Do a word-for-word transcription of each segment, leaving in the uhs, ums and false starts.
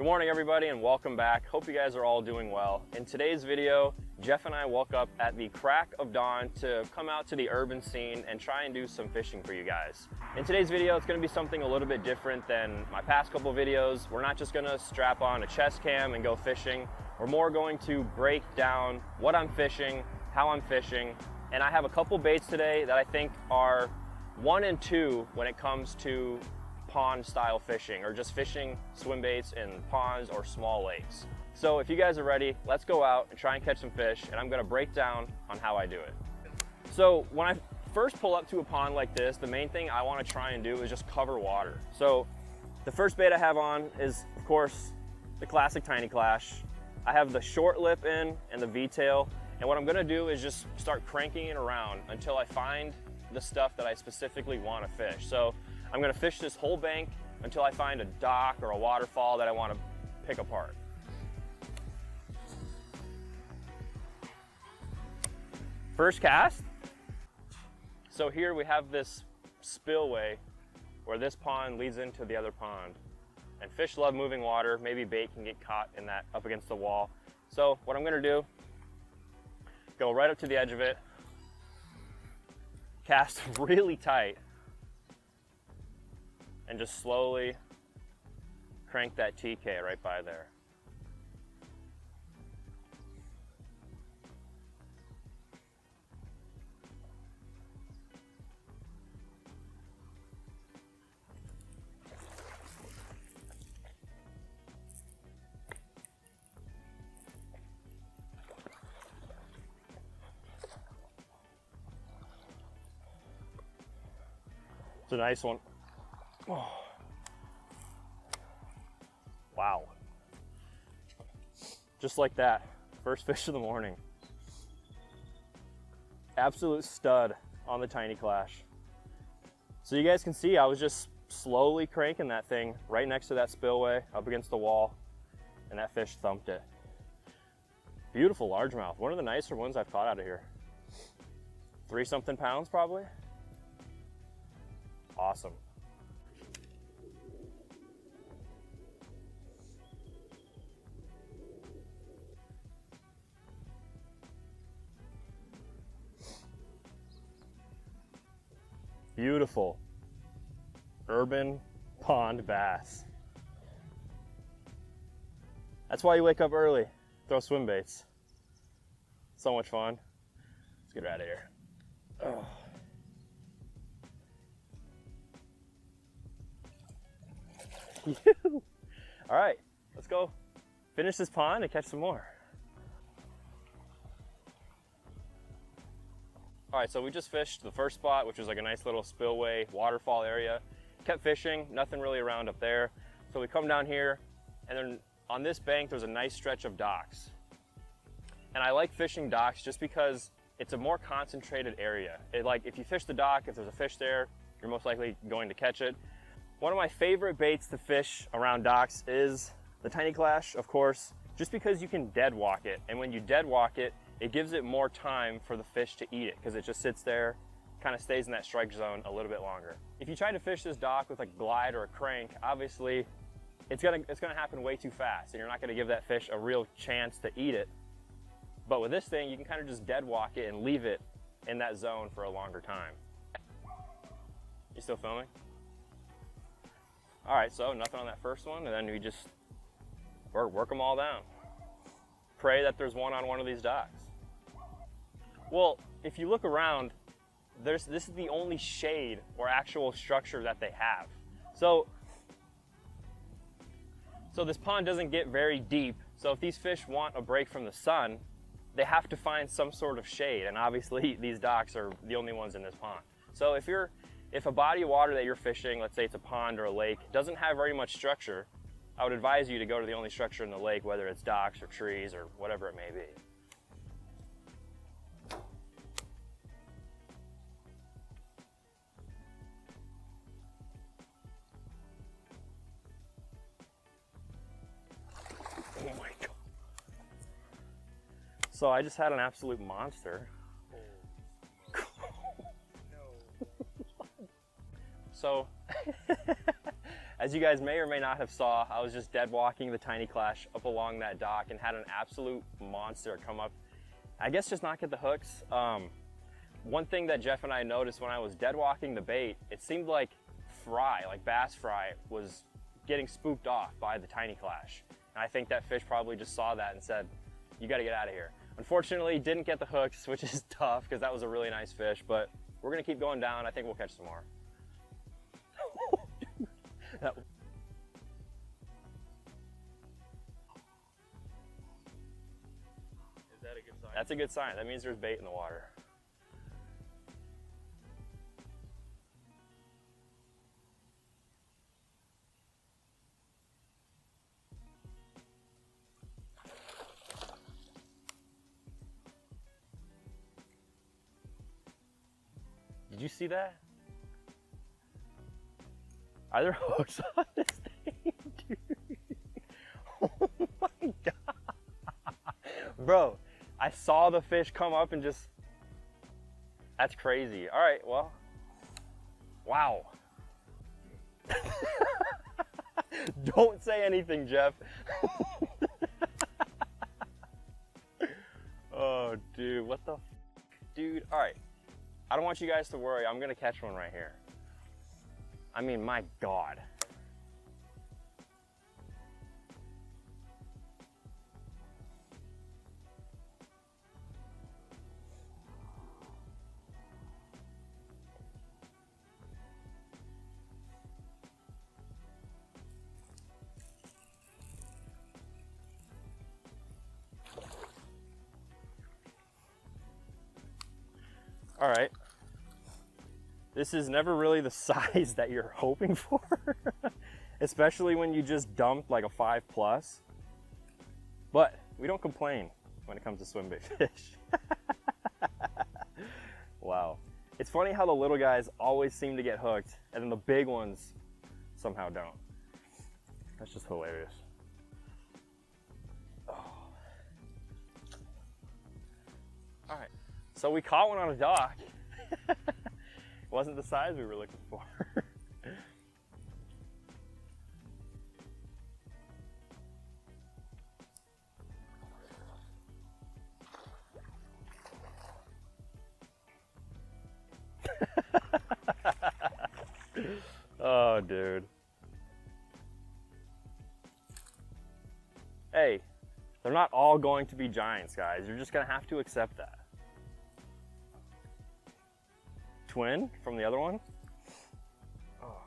Good morning everybody and welcome back. Hope you guys are all doing well. In today's video, Jeff and I woke up at the crack of dawn to come out to the urban scene and try and do some fishing for you guys. In today's video, it's gonna be something a little bit different than my past couple videos. We're not just gonna strap on a chest cam and go fishing. We're more going to break down what I'm fishing, how I'm fishing, and I have a couple baits today that I think are one and two when it comes to pond style fishing or just fishing swim baits in ponds or small lakes. So if you guys are ready, let's go out and try and catch some fish, and I'm gonna break down on how I do it. So when I first pull up to a pond like this, the main thing I wanna try and do is just cover water. So the first bait I have on is, of course, the classic Tiny Klash. I have the short lip in and the V-tail, and what I'm gonna do is just start cranking it around until I find the stuff that I specifically wanna fish. So I'm gonna fish this whole bank until I find a dock or a waterfall that I wanna pick apart. First cast. So here we have this spillway where this pond leads into the other pond. And fish love moving water. Maybe bait can get caught in that up against the wall. So what I'm gonna do, go right up to the edge of it, cast really tight, and just slowly crank that T K right by there. It's a nice one. Oh. Wow. Just like that, first fish of the morning. Absolute stud on the Tiny Klash. So you guys can see I was just slowly cranking that thing right next to that spillway up against the wall, and that fish thumped it. Beautiful largemouth, one of the nicer ones I've caught out of here. Three something pounds probably. Awesome. Beautiful urban pond bass. That's why you wake up early, throw swim baits. So much fun. Let's get her out of here. Oh. All right, let's go finish this pond and catch some more. All right, so we just fished the first spot, which was like a nice little spillway waterfall area. Kept fishing, nothing really around up there. So we come down here, and then on this bank, there's a nice stretch of docks. And I like fishing docks just because it's a more concentrated area. It, like, if you fish the dock, if there's a fish there, you're most likely going to catch it. One of my favorite baits to fish around docks is the Tiny Klash, of course, just because you can dead walk it. And when you dead walk it, it gives it more time for the fish to eat it because it just sits there, kind of stays in that strike zone a little bit longer. If you try to fish this dock with a glide or a crank, obviously it's gonna, it's gonna happen way too fast and you're not gonna give that fish a real chance to eat it. But with this thing, you can kind of just dead walk it and leave it in that zone for a longer time. You still filming? All right, so nothing on that first one, and then we just work, work them all down. Pray that there's one on one of these docks. Well, if you look around, there's, this is the only shade or actual structure that they have. So, so this pond doesn't get very deep, so if these fish want a break from the sun, they have to find some sort of shade, and obviously these docks are the only ones in this pond. So if you're If a body of water that you're fishing, let's say it's a pond or a lake, doesn't have very much structure, I would advise you to go to the only structure in the lake, whether it's docks or trees or whatever it may be. Oh my God. So I just had an absolute monster. So As you guys may or may not have saw, I was just dead walking the Tiny Klash up along that dock and had an absolute monster come up. I guess just not get the hooks. Um, one thing that Jeff and I noticed when I was dead walking the bait, it seemed like fry, like bass fry, was getting spooked off by the Tiny Klash. And I think that fish probably just saw that and said, you gotta get out of here. Unfortunately, didn't get the hooks, which is tough because that was a really nice fish, but we're gonna keep going down. I think we'll catch some more. that Is that a good sign? That's a good sign. That means there's bait in the water. Did you see that? Are there hooks on this thing, dude? Oh my God. Bro, I saw the fish come up and just, that's crazy. All right, well, wow. Don't say anything, Jeff. Oh, dude, what the, f dude, all right. I don't want you guys to worry. I'm gonna catch one right here. I mean, my God. All right. This is never really the size that you're hoping for, especially when you just dumped like a five plus. But we don't complain when it comes to swim bait fish. Wow. It's funny how the little guys always seem to get hooked and then the big ones somehow don't. That's just hilarious. Oh. All right. So we caught one on a dock. It wasn't the size we were looking for. Oh, dude. Hey, they're not all going to be giants, guys. You're just gonna have to accept that. Twin from the other one. Oh.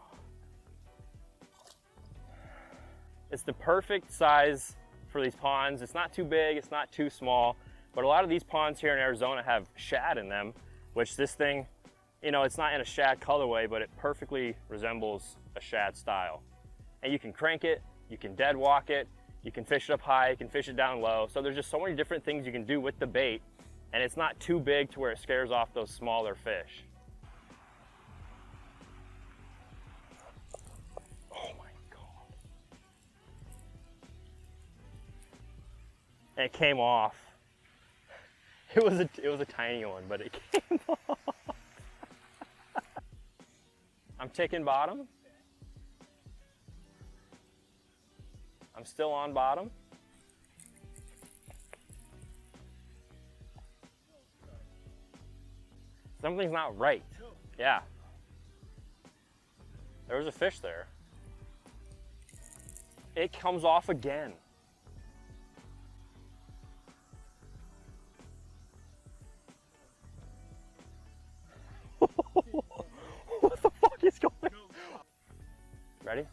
It's the perfect size for these ponds. It's not too big, it's not too small, but a lot of these ponds here in Arizona have shad in them, which this thing, you know, it's not in a shad colorway, but it perfectly resembles a shad style. And you can crank it, you can dead walk it, you can fish it up high, you can fish it down low. So there's just so many different things you can do with the bait, and it's not too big to where it scares off those smaller fish. And it came off. It was a it was a tiny one, but it came off. I'm ticking bottom. I'm still on bottom. Something's not right. Yeah. There was a fish there. It comes off again. What the fuck is going on? Ready?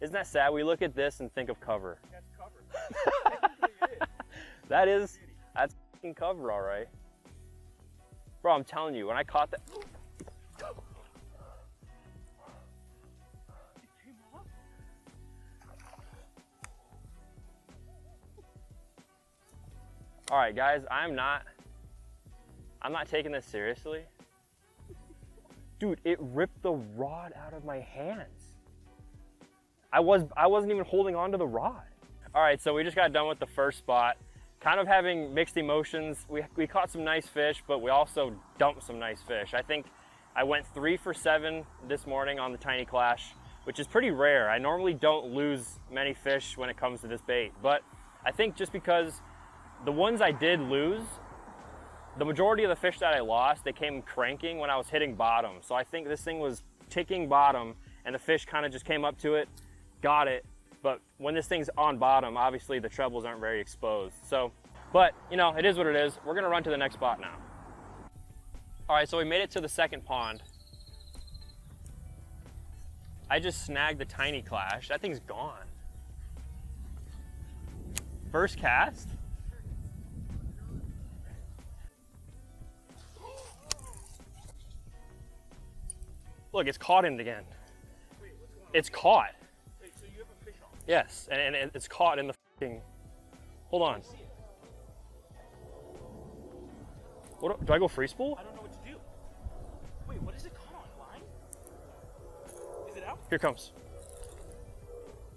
Isn't that sad? We look at this and think of cover. That's cover. That is, that's fucking cover, all right. Bro, I'm telling you, when I caught that. All right, guys, I'm not, I'm not taking this seriously. Dude, it ripped the rod out of my hands. I, was, I wasn't even holding on to the rod. All right, so we just got done with the first spot. kind of having mixed emotions. We, we caught some nice fish, but we also dumped some nice fish. I think I went three for seven this morning on the Tiny Klash, which is pretty rare. I normally don't lose many fish when it comes to this bait, but I think just because the ones I did lose, the majority of the fish that I lost, they came cranking when I was hitting bottom. So I think this thing was ticking bottom and the fish kind of just came up to it, got it. But when this thing's on bottom, obviously the trebles aren't very exposed. So, but you know, it is what it is. We're gonna run to the next spot now. All right, so we made it to the second pond. I just snagged the Tiny Klash. That thing's gone. First cast. Look, it's caught in it again. Wait, what's going on? It's caught. Wait, so you have a fish on? Yes, and, and it's caught in the fucking. Hold on. What, do I go free spool? I don't know what to do. Wait, what is it caught on? Line? Is it out? Here it comes.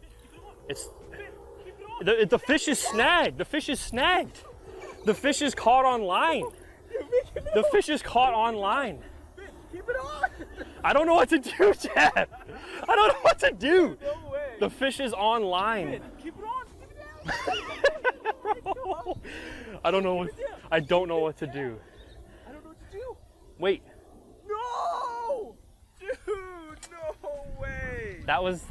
Fish, keep it on. It's. Fish, keep it on. The, the fish is snagged. The fish is snagged. The fish is caught on line. The fish is caught on line. Fish, keep it on. I don't know what to do, Chad. I don't know what to do. No way. The fish is on line. Keep it on. Keep it on. I don't know what I don't know what to do. I don't know what to do. Wait. No! Dude, no way. That was.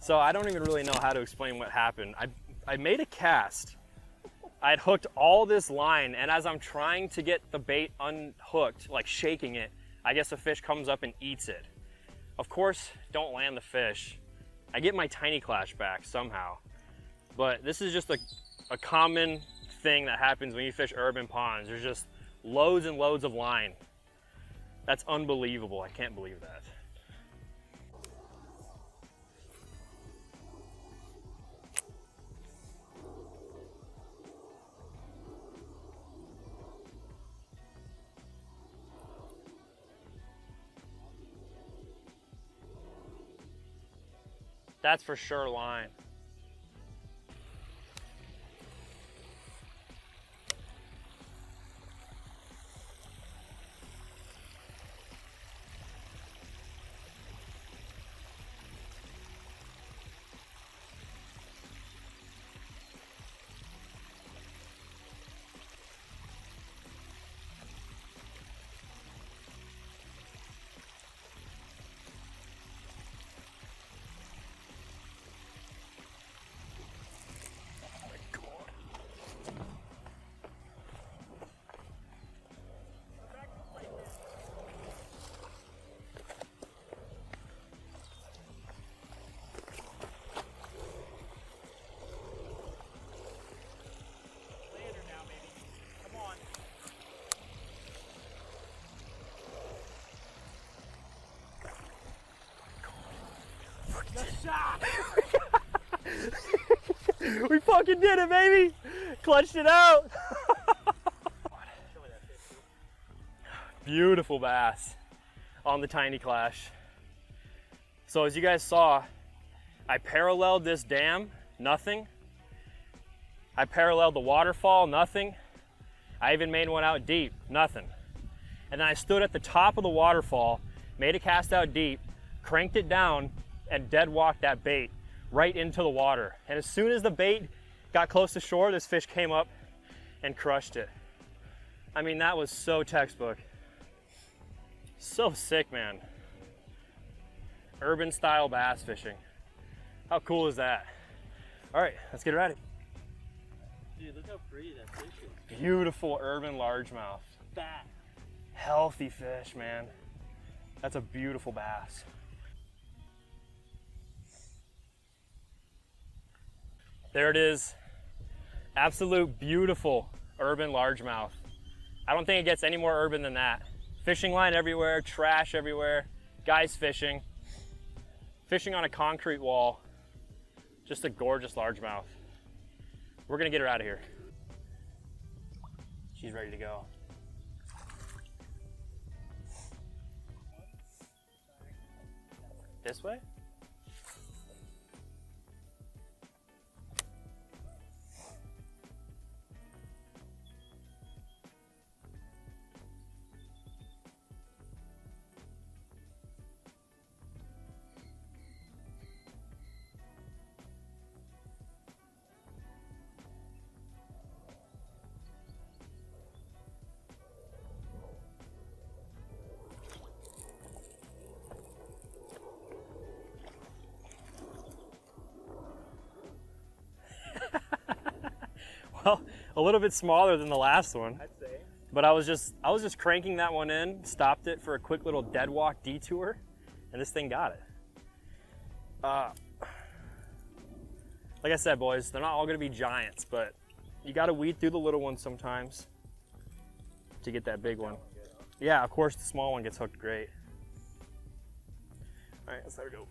So I don't even really know how to explain what happened. I I made a cast. I had hooked all this line, and as I'm trying to get the bait unhooked, like shaking it, I guess a fish comes up and eats it. Of course, don't land the fish. I get my Tiny Klash back somehow. But this is just a, a common thing that happens when you fish urban ponds. There's just loads and loads of line. That's unbelievable. I can't believe that. That's for sure line. We fucking did it, baby! Clutched it out! Beautiful bass on the Tiny Klash. So as you guys saw, I paralleled this dam, nothing. I paralleled the waterfall, nothing. I even made one out deep, nothing. And then I stood at the top of the waterfall, made a cast out deep, cranked it down, and dead walked that bait right into the water. And as soon as the bait got close to shore, this fish came up and crushed it. I mean, that was so textbook. So sick, man. Urban style bass fishing. How cool is that? All right, let's get it at it. Dude, look how pretty that fish is. Beautiful urban largemouth. Fat. Healthy fish, man. That's a beautiful bass. There it is. Absolute beautiful urban largemouth. I don't think it gets any more urban than that. Fishing line everywhere, trash everywhere, guys fishing. Fishing on a concrete wall. Just a gorgeous largemouth. We're gonna get her out of here. She's ready to go. This way? well, a little bit smaller than the last one. I'd say. But I was just I was just cranking that one in, stopped it for a quick little dead walk detour, and this thing got it. Uh, like I said, boys, they're not all gonna be giants, but you gotta weed through the little ones sometimes to get that big one. Yeah, of course, the small one gets hooked great. All right, let's let her go.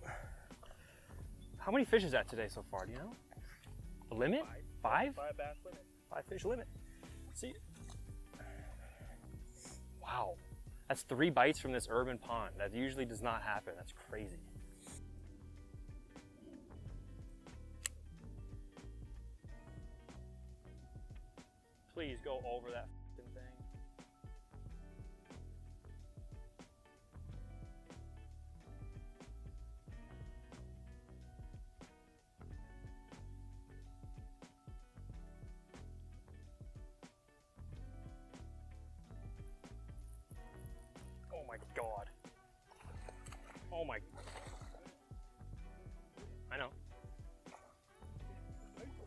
How many fish is that today so far? Do you know? A limit? Five? Five, Five bass limit. Five fish limit. See? Wow. That's three bites from this urban pond. That usually does not happen. That's crazy. Please go over that f***ing thing. Oh my God. Oh my. I know.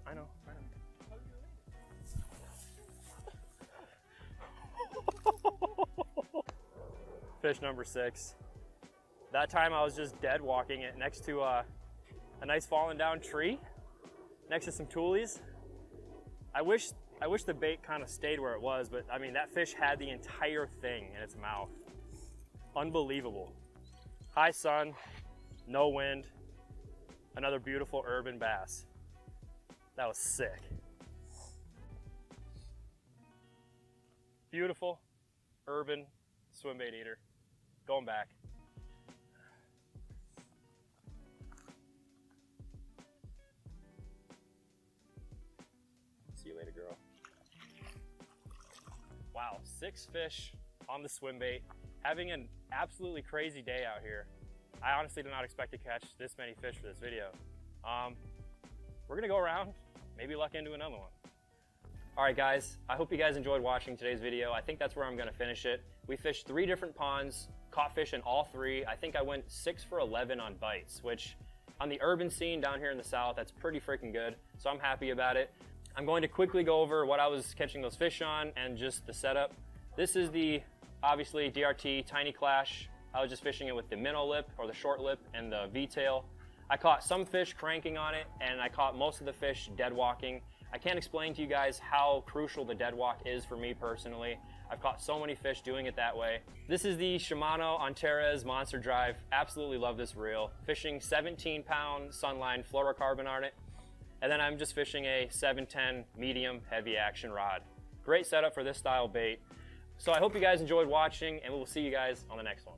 I know. I know. Fish number six. That time I was just dead walking it next to uh, a nice fallen down tree, next to some toolies. I wish, I wish the bait kind of stayed where it was, but I mean, that fish had the entire thing in its mouth. Unbelievable. High sun, no wind, another beautiful urban bass. That was sick. Beautiful urban swim bait eater. Going back. See you later, girl. Wow, six fish on the swim bait. Having an absolutely crazy day out here. I honestly did not expect to catch this many fish for this video. Um, we're gonna go around, maybe luck into another one. All right, guys, I hope you guys enjoyed watching today's video. I think that's where I'm gonna finish it. We fished three different ponds, caught fish in all three. I think I went six for eleven on bites, which on the urban scene down here in the South, that's pretty freaking good. So I'm happy about it. I'm going to quickly go over what I was catching those fish on and just the setup. This is the obviously D R T Tiny Klash. I was just fishing it with the minnow lip or the short lip and the V-tail. I caught some fish cranking on it and I caught most of the fish dead walking. I can't explain to you guys how crucial the dead walk is for me personally. I've caught so many fish doing it that way. This is the Shimano Antares Monster Drive. Absolutely love this reel. Fishing seventeen pound Sunline fluorocarbon on it. And then I'm just fishing a seven ten medium heavy action rod. Great setup for this style bait. So I hope you guys enjoyed watching, and we'll see you guys on the next one.